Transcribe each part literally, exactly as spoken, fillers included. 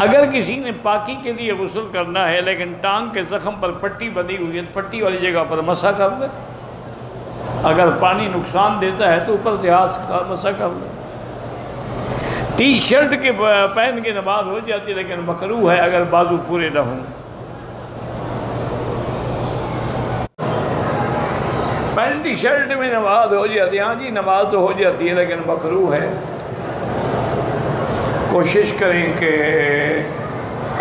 अगर किसी ने पाकी के लिए गुस्ल करना है लेकिन टांग के ज़ख्म पर पट्टी बंधी हुई है तो पट्टी वाली जगह पर मसा कर ले। अगर पानी नुकसान देता है तो ऊपर से हाथ मसा कर ले। टी शर्ट के पहन के नमाज हो जाती है लेकिन मकरूह है अगर बाजू पूरे न हों। पैंट टी शर्ट में नमाज हो जाती है, हाँ जी नमाज तो हो जाती है लेकिन मकरूह है। कोशिश करें कि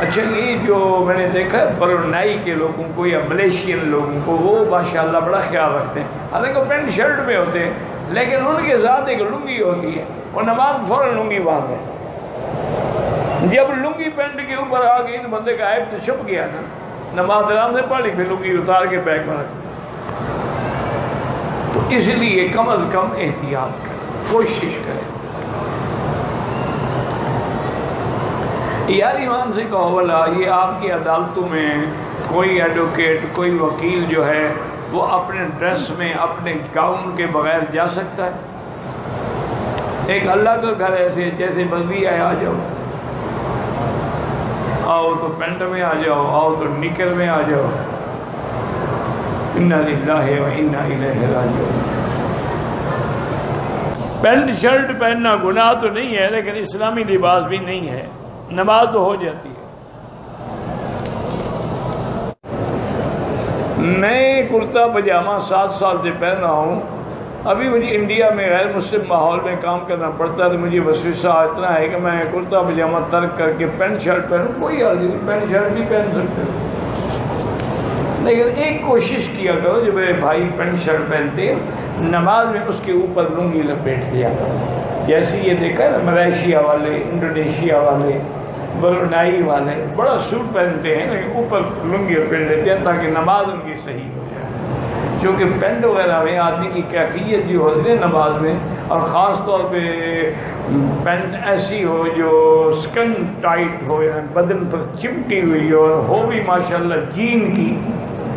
अच्छा ये जो मैंने देखा ब्रुनाई के लोगों को या मलेशियन लोगों को वो माशाल्लाह बड़ा ख्याल रखते हैं, हालांकि पेंट शर्ट में होते हैं लेकिन उनके साथ एक लुंगी होती है और नमाज फ़ौरन लुंगी बांधते हैं। जब लुंगी पेंट के ऊपर आ गई तो बंदे का ऐब तो छुप गया ना, नमाज आराम से पढ़ ली फिर लुंगी उतार के बैग में रख। तो इसलिए कम अज़ कम एहतियात करें, कोशिश करें। यार इमाम से कहो भला ये आपकी अदालतों में कोई एडवोकेट कोई वकील जो है वो अपने ड्रेस में अपने गाउन के बगैर जा सकता है? एक अल्लाह का घर ऐसे जैसे मजबी आए आ जाओ, आओ तो पेंट में आ जाओ, आओ तो निकर में आ जाओ। इन्ना लिल्लाहि व इन्ना इलैहि राजिऊन। पेंट शर्ट पहनना गुनाह तो नहीं है लेकिन इस्लामी लिबास भी नहीं है, नमाज तो हो जाती है। मैं कुर्ता पजामा सात साल से पहन रहा हूँ। अभी मुझे इंडिया में गैर मुस्लिम माहौल में काम करना पड़ता है तो मुझे वसवीसा इतना है कि मैं कुर्ता पजामा तर्क करके पेंट शर्ट पहनूँ। कोई हाल नहीं, पेंट शर्ट भी पहन सकते हो लेकिन एक कोशिश किया करो जो मेरे भाई पेंट शर्ट पहनते हैं नमाज में उसके ऊपर लूंगी लपेट लिया करो। जैसे ये देखा ना मलेशिया वाले, इंडोनेशिया वाले, ब्रुनाई वाले बड़ा सूट पहनते हैं लेकिन ऊपर लुंगी पहन लेते हैं ताकि नमाज उनकी सही हो जाए। क्योंकि पेंट वगैरह में आदमी की कैफियत जो होती है नमाज में और ख़ास तौर पे पेंट ऐसी हो जो स्किन टाइट हो या बदन पर चिमटी हुई हो और हो भी माशाल्लाह जीन की।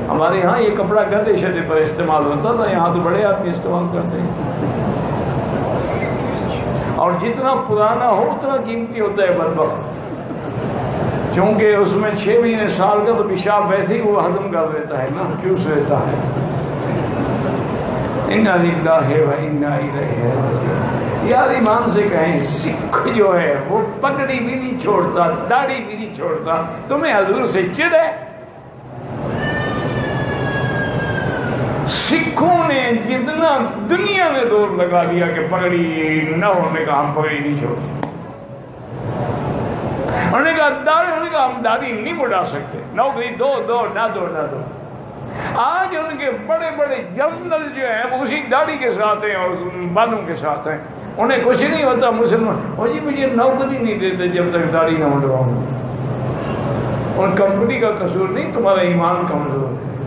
हमारे यहाँ ये कपड़ा गधे शदे पर इस्तेमाल होता था, यहाँ तो बड़े आदमी इस्तेमाल करते हैं और जितना पुराना हो उतना कीमती होता है बदबख्त, क्योंकि उसमें छः महीने साल का तो पेशाब वैसे ही वो हजम कर देता है ना, चूस लेता है। इन्ना लिल्लाहि व इन्ना इलैहि राजिऊन। यार ईमान से कहें सिख जो है वो पगड़ी भी नहीं छोड़ता, दाढ़ी भी नहीं छोड़ता, तुम्हें हजूर से चिढ़ है। सिखों ने जितना दुनिया में दौर लगा दिया कि पगड़ी न होने का हम पगड़ी नहीं छोड़ सकते, उन्होंने कहा दाढ़ी, उन्होंने कहा हम दाढ़ी नहीं बढ़ा सकते, नौकरी दो दो ना दो ना दो। आज उनके बड़े बड़े जनरल जो हैं वो उसी दाढ़ी के साथ हैं और बालों के साथ हैं, उन्हें कुछ नहीं होता। मुसलमान और जी मुझे नौकरी नहीं देते जब तक दाढ़ी ना बढ़वाऊँ। और कंपनी का कसूर नहीं, तुम्हारा ईमान कमजोर है।